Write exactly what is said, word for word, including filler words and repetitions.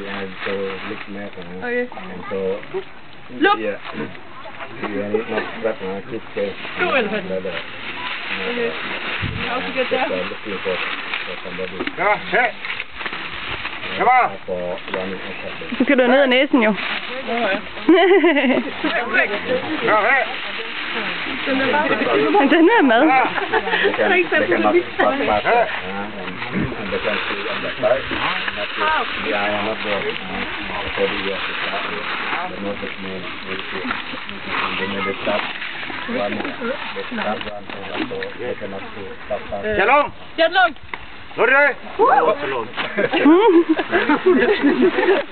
yeah, so lick neck and, oh, yes. and so look yeah yeah not strap now kick case cool and leather okay how to get there I'm looking for, for somebody yeah hey come on du kan du ned ad næsen jo ja hey den er bare den er mad det er ikke så politisk the country on the side. Yeah, I am not born. Uh, forty years ago, the Nordic men will see. And they made a stop. One, they stop one, and so they cannot see. Stop one. Get along! Get along! Get along!